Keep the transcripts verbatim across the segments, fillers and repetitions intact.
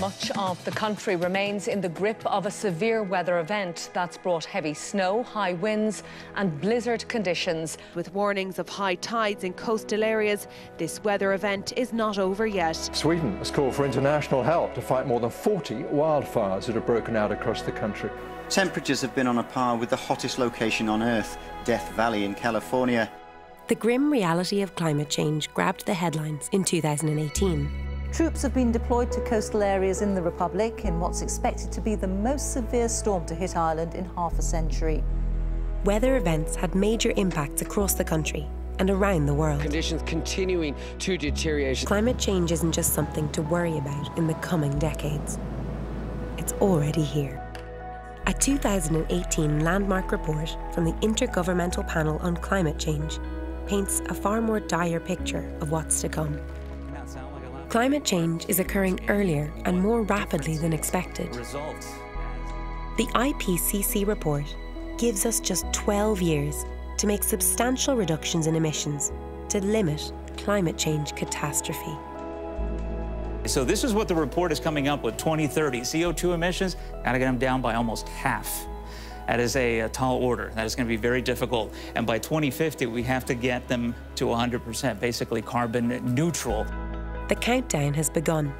Much of the country remains in the grip of a severe weather event that's brought heavy snow, high winds and blizzard conditions. With warnings of high tides in coastal areas, this weather event is not over yet. Sweden has called for international help to fight more than forty wildfires that have broken out across the country. Temperatures have been on a par with the hottest location on Earth, Death Valley in California. The grim reality of climate change grabbed the headlines in two thousand eighteen. Troops have been deployed to coastal areas in the Republic in what's expected to be the most severe storm to hit Ireland in half a century. Weather events had major impacts across the country and around the world. Conditions continuing to deteriorate. Climate change isn't just something to worry about in the coming decades. It's already here. A two thousand eighteen landmark report from the Intergovernmental Panel on Climate Change paints a far more dire picture of what's to come. Climate change is occurring earlier and more rapidly than expected. The I P C C report gives us just twelve years to make substantial reductions in emissions to limit climate change catastrophe. So this is what the report is coming up with, twenty thirty. C O two emissions, gotta get them down by almost half. That is a, a tall order. That is going to be very difficult. And by twenty fifty, we have to get them to one hundred percent, basically carbon neutral. The countdown has begun.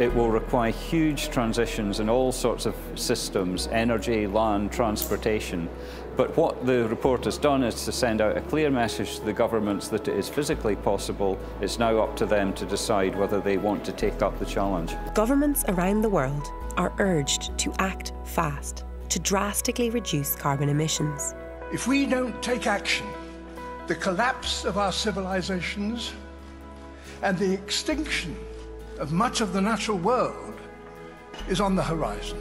It will require huge transitions in all sorts of systems, energy, land, transportation. But what the report has done is to send out a clear message to the governments that it is physically possible. It's now up to them to decide whether they want to take up the challenge. Governments around the world are urged to act fast to drastically reduce carbon emissions. If we don't take action, the collapse of our civilizations and the extinction of much of the natural world is on the horizon.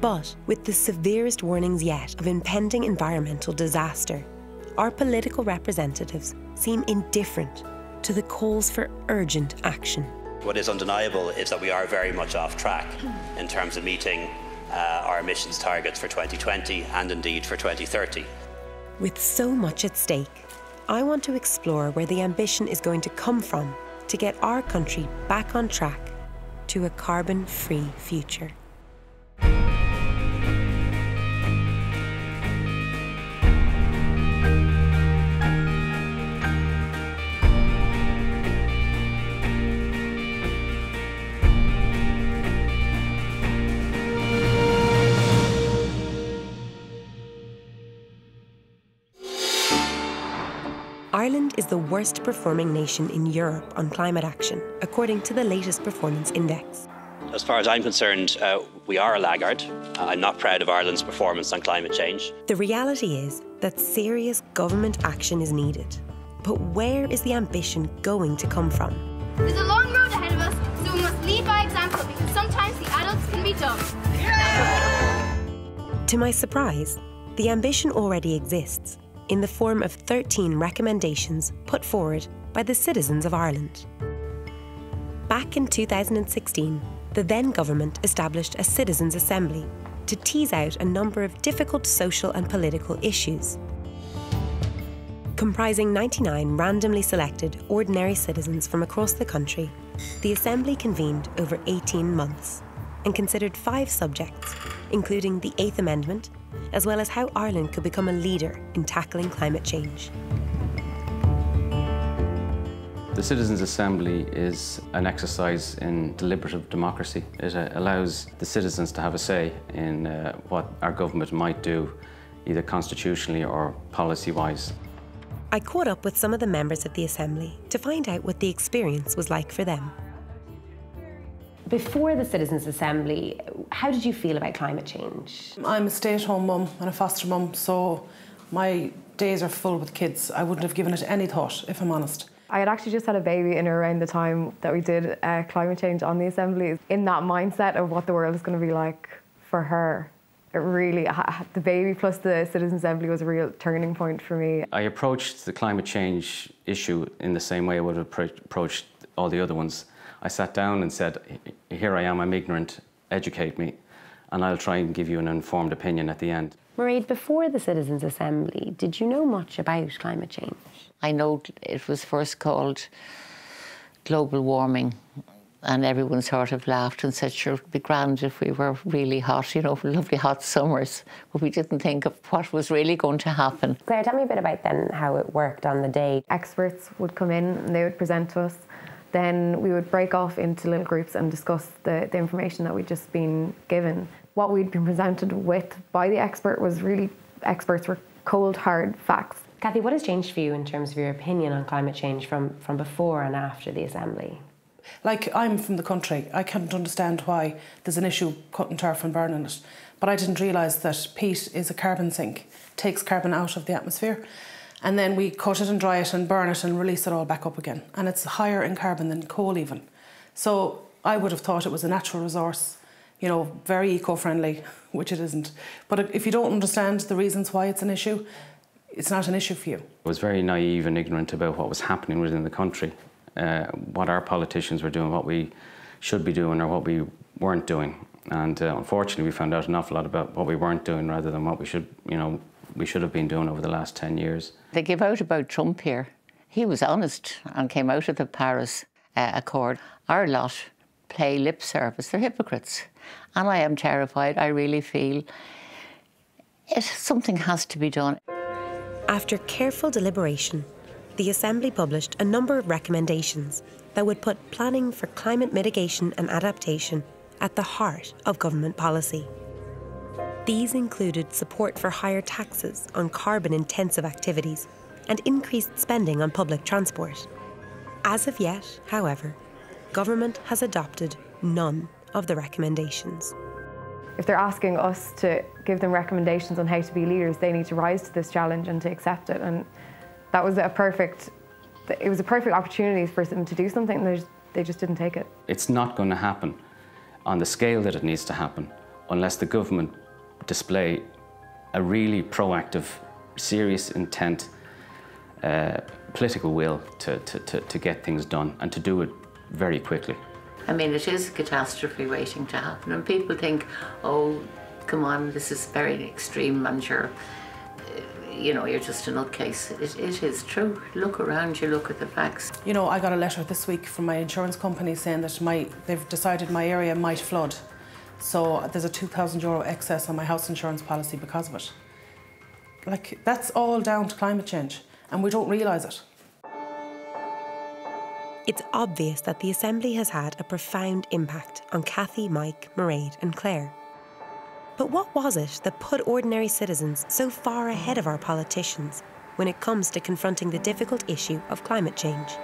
But with the severest warnings yet of impending environmental disaster, our political representatives seem indifferent to the calls for urgent action. What is undeniable is that we are very much off track in terms of meeting uh, our emissions targets for twenty twenty and indeed for twenty thirty. With so much at stake, I want to explore where the ambition is going to come from to get our country back on track to a carbon-free future. Ireland is the worst performing nation in Europe on climate action, according to the latest performance index. As far as I'm concerned, uh, we are a laggard. I'm not proud of Ireland's performance on climate change. The reality is that serious government action is needed. But where is the ambition going to come from? There's a long road ahead of us, so we must lead by example, because sometimes the adults can be dumb. Yeah! To my surprise, the ambition already exists, in the form of thirteen recommendations put forward by the citizens of Ireland. Back in two thousand sixteen, the then government established a Citizens' Assembly to tease out a number of difficult social and political issues. Comprising ninety-nine randomly selected ordinary citizens from across the country, the Assembly convened over eighteen months and considered five subjects, including the Eighth Amendment, as well as how Ireland could become a leader in tackling climate change. The Citizens' Assembly is an exercise in deliberative democracy. It allows the citizens to have a say in uh, what our government might do, either constitutionally or policy-wise. I caught up with some of the members of the Assembly to find out what the experience was like for them. Before the Citizens' Assembly, how did you feel about climate change? I'm a stay-at-home mum and a foster mum, so my days are full with kids. I wouldn't have given it any thought, if I'm honest. I had actually just had a baby in around the time that we did uh, climate change on the Assembly. In that mindset of what the world is going to be like for her, it really, the baby plus the Citizens' Assembly was a real turning point for me. I approached the climate change issue in the same way I would have approached all the other ones. I sat down and said, here I am, I'm ignorant, educate me, and I'll try and give you an informed opinion at the end. Mairead, before the Citizens' Assembly, did you know much about climate change? I know it was first called global warming and everyone sort of laughed and said, sure, it would be grand if we were really hot, you know, lovely hot summers. But we didn't think of what was really going to happen. Claire, tell me a bit about then how it worked on the day. Experts would come in and they would present to us. Then we would break off into little groups and discuss the, the information that we'd just been given. What we'd been presented with by the expert was really, experts were cold, hard facts. Cathy, what has changed for you in terms of your opinion on climate change from, from before and after the Assembly? Like, I'm from the country. I can't understand why there's an issue cutting turf and burning it. But I didn't realise that peat is a carbon sink, takes carbon out of the atmosphere. And then we cut it and dry it and burn it and release it all back up again. And it's higher in carbon than coal even. So I would have thought it was a natural resource, you know, very eco-friendly, which it isn't. But if you don't understand the reasons why it's an issue, it's not an issue for you. I was very naive and ignorant about what was happening within the country, uh, what our politicians were doing, what we should be doing or what we weren't doing. And uh, unfortunately, we found out an awful lot about what we weren't doing rather than what we should, you know, we should have been doing over the last ten years. They give out about Trump here. He was honest and came out of the Paris uh, Accord. Our lot play lip service. They're hypocrites. And I am terrified. I really feel it, something has to be done. After careful deliberation, the Assembly published a number of recommendations that would put planning for climate mitigation and adaptation at the heart of government policy. These included support for higher taxes on carbon-intensive activities and increased spending on public transport. As of yet, however, government has adopted none of the recommendations. If they're asking us to give them recommendations on how to be leaders, they need to rise to this challenge and to accept it. And that was a perfect, it was a perfect opportunity for them to do something, and they just, they just didn't take it. It's not going to happen on the scale that it needs to happen unless the government display a really proactive, serious intent, uh, political will to, to, to, to get things done and to do it very quickly. I mean, it is a catastrophe waiting to happen, and people think, oh, come on, this is very extreme, and you're, you know, you're just a nutcase. It, it is true. Look around you, look at the facts. You know, I got a letter this week from my insurance company saying that my, they've decided my area might flood, so there's a two thousand euro excess on my house insurance policy because of it. Like, that's all down to climate change, and we don't realise it. It's obvious that the Assembly has had a profound impact on Cathy, Mike, Mairead and Claire. But what was it that put ordinary citizens so far ahead of our politicians when it comes to confronting the difficult issue of climate change?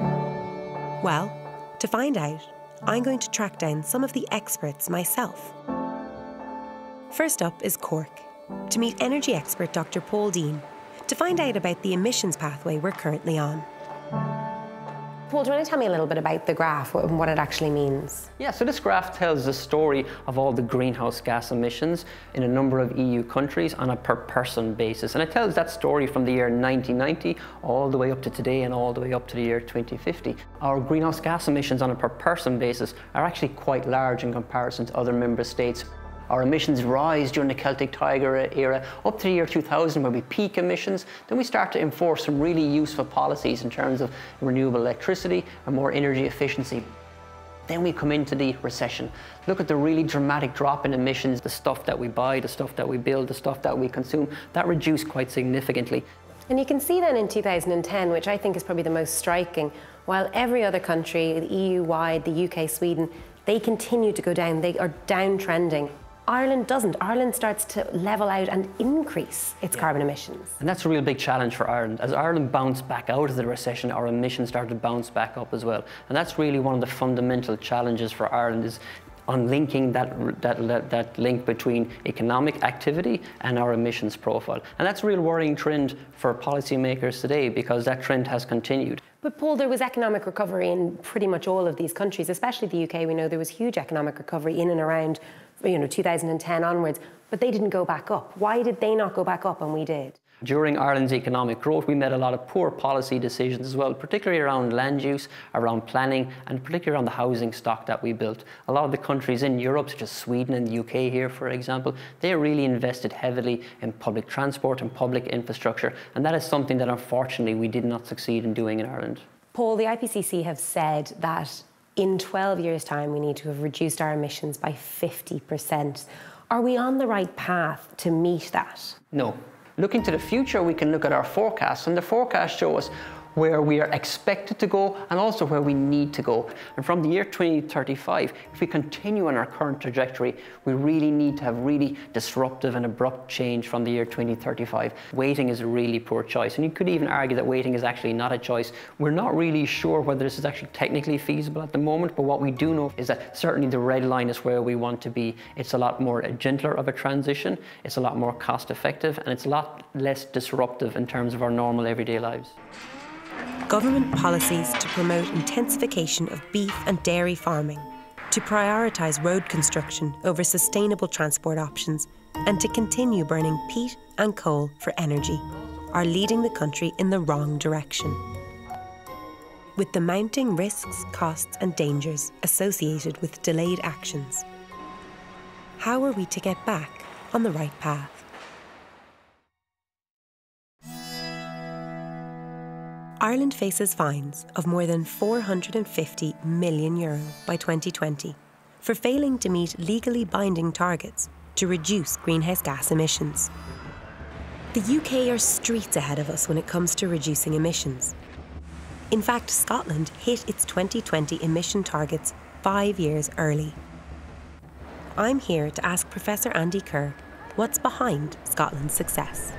Well, to find out, I'm going to track down some of the experts myself. First up is Cork, to meet energy expert Doctor Paul Deane, to find out about the emissions pathway we're currently on. Paul, do you want to tell me a little bit about the graph and what it actually means? Yeah, so this graph tells the story of all the greenhouse gas emissions in a number of E U countries on a per person basis. And it tells that story from the year nineteen ninety all the way up to today and all the way up to the year twenty fifty. Our greenhouse gas emissions on a per person basis are actually quite large in comparison to other member states. Our emissions rise during the Celtic Tiger era up to the year two thousand when we peak emissions. Then we start to enforce some really useful policies in terms of renewable electricity and more energy efficiency. Then we come into the recession. Look at the really dramatic drop in emissions, the stuff that we buy, the stuff that we build, the stuff that we consume, that reduced quite significantly. And you can see then in two thousand ten, which I think is probably the most striking, while every other country, the E U-wide, the U K, Sweden, they continue to go down, they are downtrending. Ireland doesn't. Ireland starts to level out and increase its yeah. carbon emissions. And that's a real big challenge for Ireland. As Ireland bounced back out of the recession, our emissions started to bounce back up as well. And that's really one of the fundamental challenges for Ireland is unlinking that, that, that link between economic activity and our emissions profile. And that's a real worrying trend for policymakers today because that trend has continued. But Paul, there was economic recovery in pretty much all of these countries, especially the U K. We know there was huge economic recovery in and around, you know, two thousand ten onwards, but they didn't go back up. Why did they not go back up and we did? During Ireland's economic growth, we made a lot of poor policy decisions as well, particularly around land use, around planning, and particularly around the housing stock that we built. A lot of the countries in Europe, such as Sweden and the U K here, for example, they really invested heavily in public transport and public infrastructure, and that is something that unfortunately we did not succeed in doing in Ireland. Paul, the I P C C have said that in twelve years' time, we need to have reduced our emissions by fifty percent. Are we on the right path to meet that? No. Looking to the future, we can look at our forecasts, and the forecasts show us where we are expected to go and also where we need to go. And from the year twenty thirty-five, if we continue on our current trajectory, we really need to have really disruptive and abrupt change from the year twenty thirty-five. Waiting is a really poor choice, and you could even argue that waiting is actually not a choice. We're not really sure whether this is actually technically feasible at the moment, but what we do know is that certainly the red line is where we want to be. It's a lot more a gentler of a transition, it's a lot more cost effective, and it's a lot less disruptive in terms of our normal everyday lives. Government policies to promote intensification of beef and dairy farming, to prioritise road construction over sustainable transport options, and to continue burning peat and coal for energy are leading the country in the wrong direction. With the mounting risks, costs and dangers associated with delayed actions, how are we to get back on the right path? Ireland faces fines of more than four hundred fifty million euro by twenty twenty for failing to meet legally binding targets to reduce greenhouse gas emissions. The U K are streets ahead of us when it comes to reducing emissions. In fact, Scotland hit its twenty twenty emission targets five years early. I'm here to ask Professor Andy Kerr what's behind Scotland's success.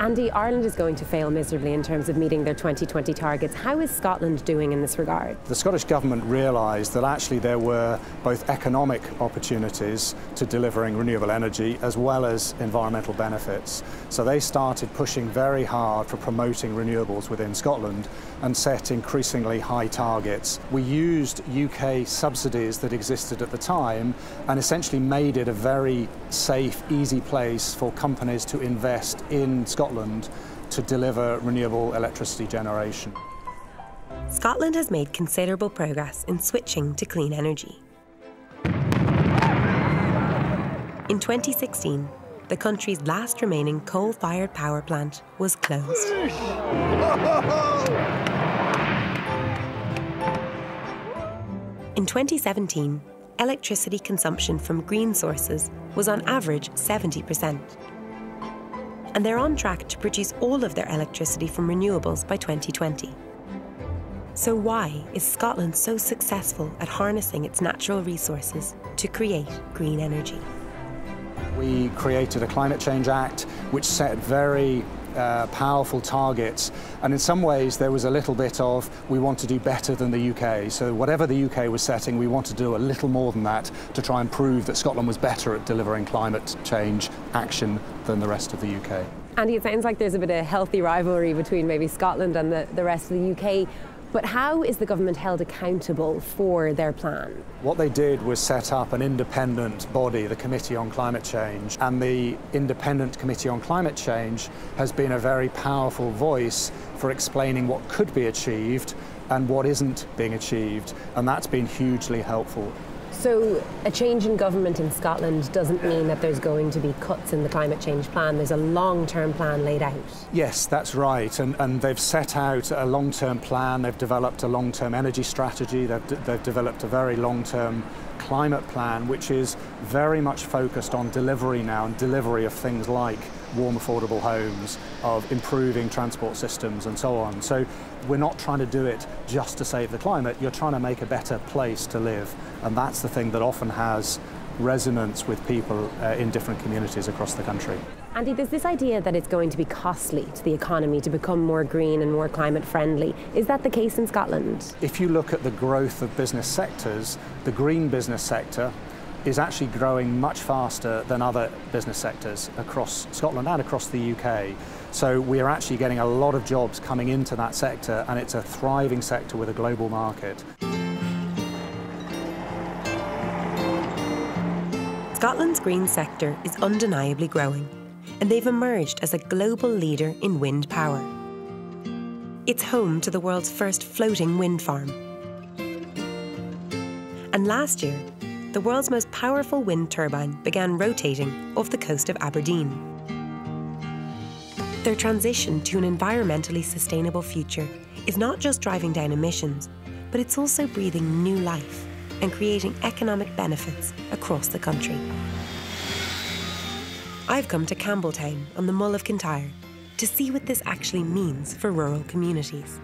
Andy, Ireland is going to fail miserably in terms of meeting their twenty twenty targets. How is Scotland doing in this regard? The Scottish Government realised that actually there were both economic opportunities to delivering renewable energy as well as environmental benefits. So they started pushing very hard for promoting renewables within Scotland and set increasingly high targets. We used U K subsidies that existed at the time and essentially made it a very safe, easy place for companies to invest in Scotland to deliver renewable electricity generation. Scotland has made considerable progress in switching to clean energy. In twenty sixteen, the country's last remaining coal-fired power plant was closed. In twenty seventeen, electricity consumption from green sources was on average seventy percent. And they're on track to produce all of their electricity from renewables by twenty twenty. So why is Scotland so successful at harnessing its natural resources to create green energy? We created a Climate Change Act which set very uh, powerful targets, and in some ways there was a little bit of we want to do better than the U K. So whatever the U K was setting, we want to do a little more than that to try and prove that Scotland was better at delivering climate change action than the rest of the U K. Andy, it sounds like there's a bit of healthy rivalry between maybe Scotland and the, the rest of the U K. But how is the government held accountable for their plan? What they did was set up an independent body, the Committee on Climate Change, and the independent Committee on Climate Change has been a very powerful voice for explaining what could be achieved and what isn't being achieved, and that's been hugely helpful. So a change in government in Scotland doesn't mean that there's going to be cuts in the climate change plan. There's a long-term plan laid out. Yes, that's right. And, and they've set out a long-term plan. They've developed a long-term energy strategy. They've, de they've developed a very long-term climate plan, which is very much focused on delivery now, and delivery of things like warm, affordable homes, of improving transport systems and so on. So we're not trying to do it just to save the climate, you're trying to make a better place to live. And that's the thing that often has resonance with people uh, in different communities across the country. Andy, there's this idea that it's going to be costly to the economy to become more green and more climate friendly. Is that the case in Scotland? If you look at the growth of business sectors, the green business sector is actually growing much faster than other business sectors across Scotland and across the U K. So we are actually getting a lot of jobs coming into that sector, and it's a thriving sector with a global market. Scotland's green sector is undeniably growing, and they've emerged as a global leader in wind power. It's home to the world's first floating wind farm. And last year, the world's most powerful wind turbine began rotating off the coast of Aberdeen. Their transition to an environmentally sustainable future is not just driving down emissions, but it's also breathing new life and creating economic benefits across the country. I've come to Campbelltown on the Mull of Kintyre to see what this actually means for rural communities.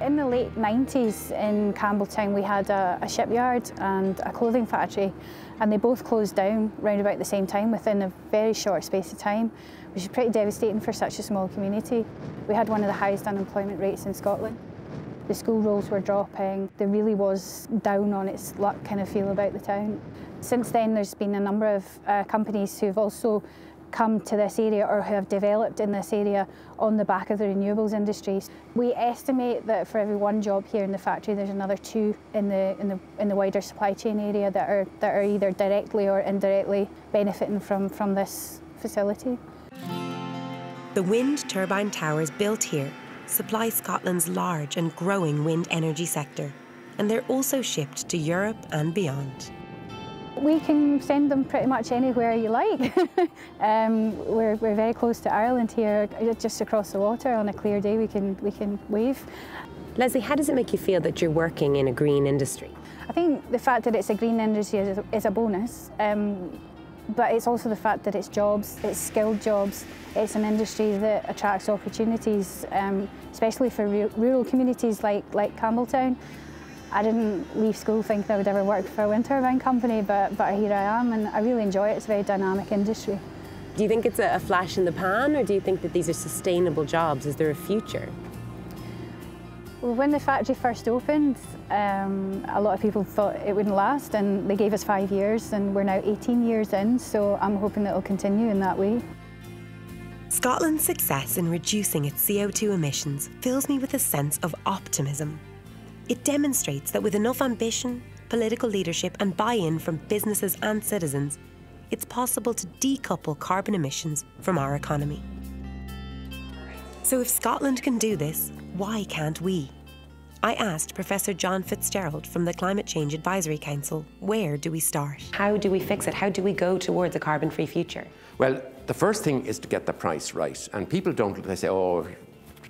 In the late nineties in Campbelltown we had a, a shipyard and a clothing factory, and they both closed down round about the same time within a very short space of time, which is pretty devastating for such a small community. We had one of the highest unemployment rates in Scotland. The school rolls were dropping. There really was down on its luck kind of feel about the town. Since then there's been a number of uh, companies who've also come to this area or who have developed in this area on the back of the renewables industries. We estimate that for every one job here in the factory there's another two in the in the in the wider supply chain area that are that are either directly or indirectly benefiting from from this facility. The wind turbine towers built here supply Scotland's large and growing wind energy sector, and they're also shipped to Europe and beyond. We can send them pretty much anywhere you like. um, we're, we're very close to Ireland here, just across the water. On a clear day we can, we can wave. Leslie, how does it make you feel that you're working in a green industry? I think the fact that it's a green industry is a, is a bonus, um, but it's also the fact that it's jobs, it's skilled jobs, it's an industry that attracts opportunities, um, especially for rural communities like, like Campbelltown. I didn't leave school thinking I would ever work for a wind turbine company, but, but here I am, and I really enjoy it. It's a very dynamic industry. Do you think it's a flash in the pan, or do you think that these are sustainable jobs? Is there a future? Well, when the factory first opened, um, a lot of people thought it wouldn't last, and they gave us five years, and we're now eighteen years in, so I'm hoping that it'll continue in that way. Scotland's success in reducing its C O two emissions fills me with a sense of optimism. It demonstrates that with enough ambition, political leadership and buy-in from businesses and citizens, it's possible to decouple carbon emissions from our economy. So if Scotland can do this, why can't we? I asked Professor John Fitzgerald from the Climate Change Advisory Council, where do we start? How do we fix it? How do we go towards a carbon-free future? Well, the first thing is to get the price right. And people don't, they say, oh,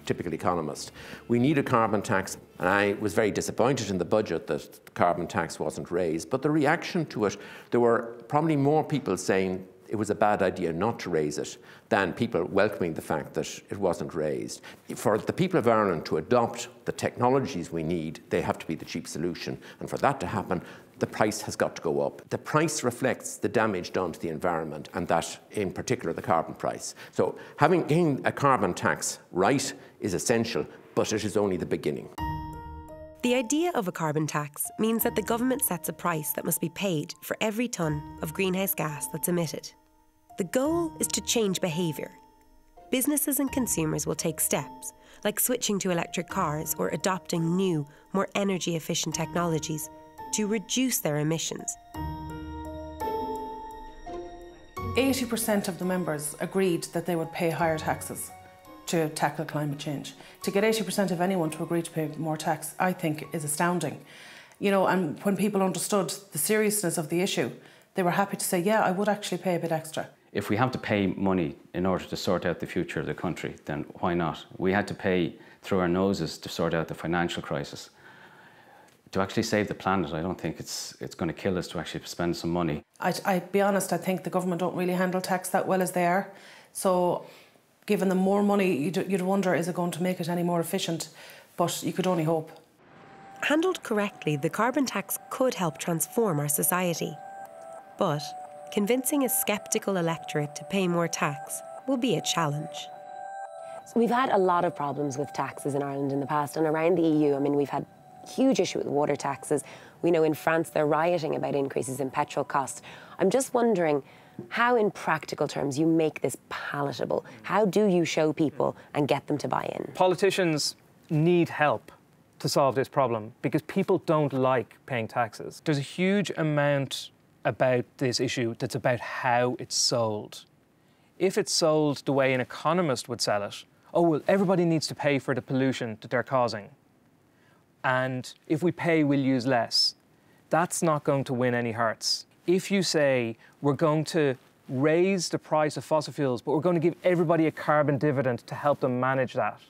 typical economist. We need a carbon tax, and I was very disappointed in the budget that the carbon tax wasn't raised, but the reaction to it, there were probably more people saying it was a bad idea not to raise it than people welcoming the fact that it wasn't raised. For the people of Ireland to adopt the technologies we need, they have to be the cheap solution, and for that to happen, the price has got to go up. The price reflects the damage done to the environment, and that, in particular, the carbon price. So having gained a carbon tax right is essential, but it is only the beginning. The idea of a carbon tax means that the government sets a price that must be paid for every tonne of greenhouse gas that's emitted. The goal is to change behaviour. Businesses and consumers will take steps, like switching to electric cars or adopting new, more energy-efficient technologies to reduce their emissions. eighty percent of the members agreed that they would pay higher taxes to tackle climate change. To get eighty percent of anyone to agree to pay more tax, I think, is astounding. You know, and when people understood the seriousness of the issue, they were happy to say, yeah, I would actually pay a bit extra. If we have to pay money in order to sort out the future of the country, then why not? We had to pay through our noses to sort out the financial crisis. To actually save the planet, I don't think it's it's going to kill us to actually spend some money. I'd, I'd be honest, I think the government don't really handle tax that well as they are. So given them more money, you'd, you'd wonder, is it going to make it any more efficient? But you could only hope. Handled correctly, the carbon tax could help transform our society. But convincing a sceptical electorate to pay more tax will be a challenge. So we've had a lot of problems with taxes in Ireland in the past, and around the E U, I mean, we've had huge issue with water taxes. We know in France they're rioting about increases in petrol costs. I'm just wondering how, in practical terms, you make this palatable. How do you show people and get them to buy in? Politicians need help to solve this problem because people don't like paying taxes. There's a huge amount about this issue that's about how it's sold. If it's sold the way an economist would sell it, oh, well, everybody needs to pay for the pollution that they're causing, and if we pay, we'll use less. That's not going to win any hearts. If you say, we're going to raise the price of fossil fuels, but we're going to give everybody a carbon dividend to help them manage that.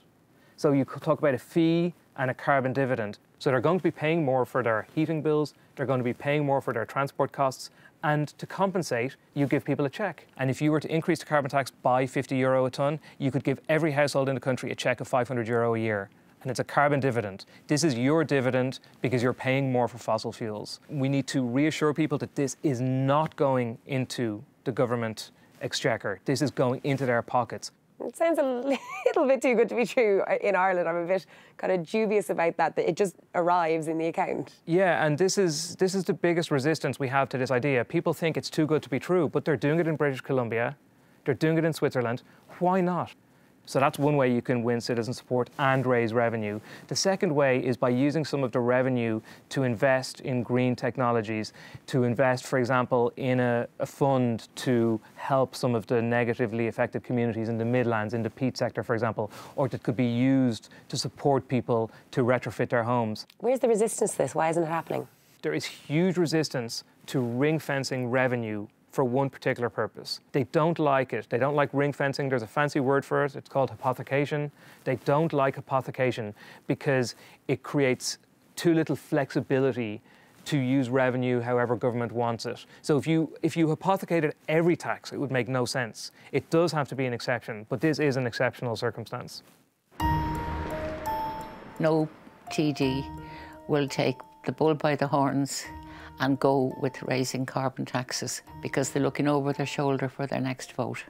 So you could talk about a fee and a carbon dividend. So they're going to be paying more for their heating bills, they're going to be paying more for their transport costs, and to compensate, you give people a cheque. And if you were to increase the carbon tax by fifty euro a tonne, you could give every household in the country a cheque of five hundred euro a year. And it's a carbon dividend. This is your dividend because you're paying more for fossil fuels. We need to reassure people that this is not going into the government exchequer. This is going into their pockets. It sounds a little bit too good to be true in Ireland. I'm a bit kind of dubious about that, that it just arrives in the account. Yeah, and this is, this is the biggest resistance we have to this idea. People think it's too good to be true, but they're doing it in British Columbia. They're doing it in Switzerland. Why not? So that's one way you can win citizen support and raise revenue. The second way is by using some of the revenue to invest in green technologies, to invest, for example, in a, a fund to help some of the negatively affected communities in the Midlands, in the peat sector, for example, or that could be used to support people to retrofit their homes. Where's the resistance to this? Why isn't it happening? There is huge resistance to ring-fencing revenue for one particular purpose. They don't like it. They don't like ring fencing. There's a fancy word for it. It's called hypothecation. They don't like hypothecation because it creates too little flexibility to use revenue however government wants it. So if you, if you hypothecated every tax, it would make no sense. It does have to be an exception, but this is an exceptional circumstance. No T D will take the bull by the horns and go with raising carbon taxes because they're looking over their shoulder for their next vote.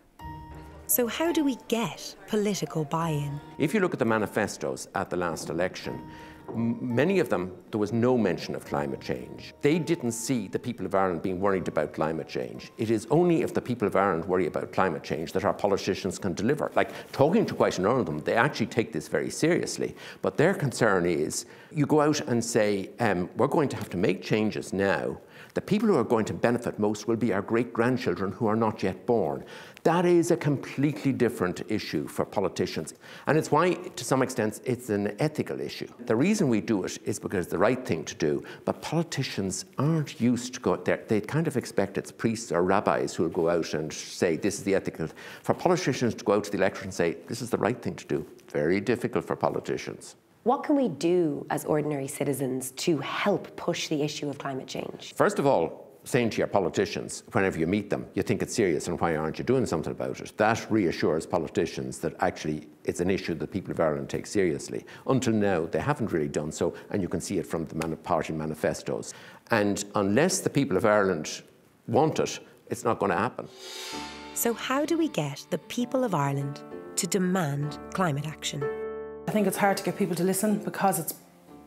So how do we get political buy-in? If you look at the manifestos at the last election, many of them, there was no mention of climate change. They didn't see the people of Ireland being worried about climate change. It is only if the people of Ireland worry about climate change that our politicians can deliver. Like, talking to quite a number of them, they actually take this very seriously. But their concern is, you go out and say, um, we're going to have to make changes now. The people who are going to benefit most will be our great-grandchildren who are not yet born. That is a completely different issue for politicians. And it's why, to some extent, it's an ethical issue. The reason we do it is because it's the right thing to do, but politicians aren't used to go there. They kind of expect it's priests or rabbis who will go out and say, this is the ethical. For politicians to go out to the election and say, this is the right thing to do, very difficult for politicians. What can we do as ordinary citizens to help push the issue of climate change? First of all, saying to your politicians, whenever you meet them, you think it's serious and why aren't you doing something about it? That reassures politicians that actually it's an issue that people of Ireland take seriously. Until now, they haven't really done so, and you can see it from the party manifestos. And unless the people of Ireland want it, it's not going to happen. So how do we get the people of Ireland to demand climate action? I think it's hard to get people to listen because it's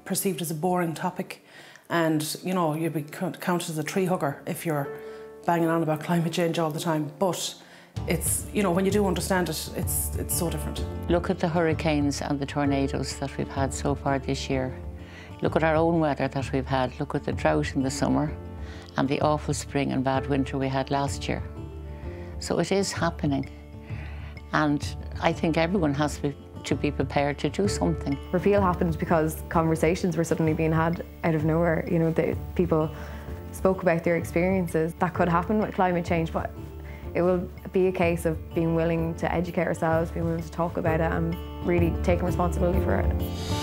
perceived as a boring topic, and you know, you'd be counted as a tree hugger if you're banging on about climate change all the time. But it's, you know, when you do understand it, it's it's so different. Look at the hurricanes and the tornadoes that we've had so far this year. Look at our own weather that we've had. Look at the drought in the summer and the awful spring and bad winter we had last year. So it is happening, and I think everyone has to be to be prepared to do something. Repeal happened because conversations were suddenly being had out of nowhere. You know, the people spoke about their experiences. That could happen with climate change, but it will be a case of being willing to educate ourselves, being willing to talk about it and really taking responsibility for it.